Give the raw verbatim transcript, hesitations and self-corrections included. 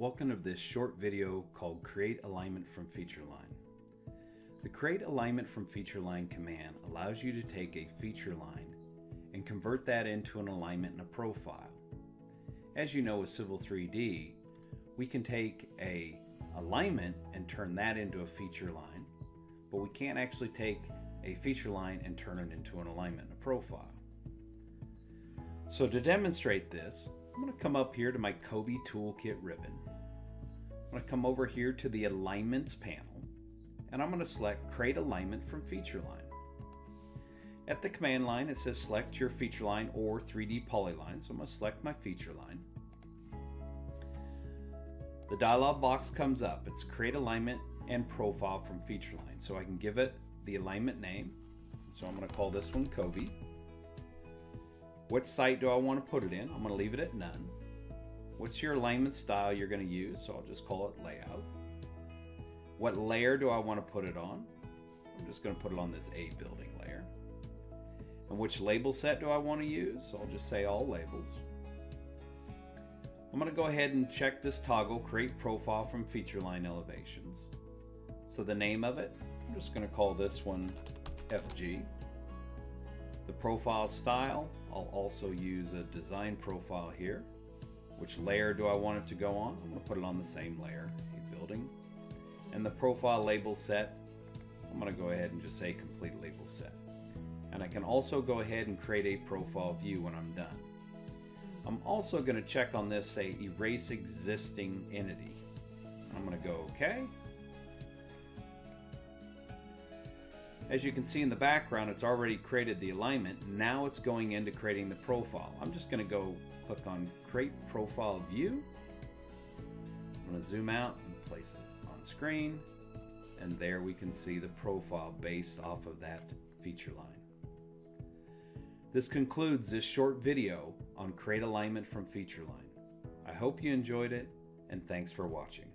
Welcome to this short video called Create Alignment from Feature Line. The Create Alignment from Feature Line command allows you to take a feature line and convert that into an alignment in a profile. As you know, with Civil three D, we can take a alignment and turn that into a feature line, but we can't actually take a feature line and turn it into an alignment in a profile. So to demonstrate this, I'm going to come up here to my Kobe Toolkit ribbon. I'm going to come over here to the Alignments panel, and I'm going to select Create Alignment from Feature Line. At the command line, it says select your feature line or three D polyline, so I'm going to select my feature line. The dialog box comes up. It's Create Alignment and Profile from Feature Line, so I can give it the alignment name. So I'm going to call this one Kobe. What site do I want to put it in? I'm going to leave it at none. What's your alignment style you're going to use? So I'll just call it layout. What layer do I want to put it on? I'm just going to put it on this A building layer. And which label set do I want to use? So I'll just say all labels. I'm going to go ahead and check this toggle, Create Profile from Feature Line Elevations. So the name of it, I'm just going to call this one F G. The profile style, I'll also use a design profile here. Which layer do I want it to go on? I'm going to put it on the same layer, a building. And the profile label set, I'm going to go ahead and just say complete label set. And I can also go ahead and create a profile view when I'm done. I'm also going to check on this, say erase existing entity. I'm going to go OK. As you can see in the background, it's already created the alignment. Now it's going into creating the profile. I'm just going to go click on Create Profile View. I'm going to zoom out and place it on screen. And there we can see the profile based off of that feature line. This concludes this short video on Create Alignment from Feature Line. I hope you enjoyed it, and thanks for watching.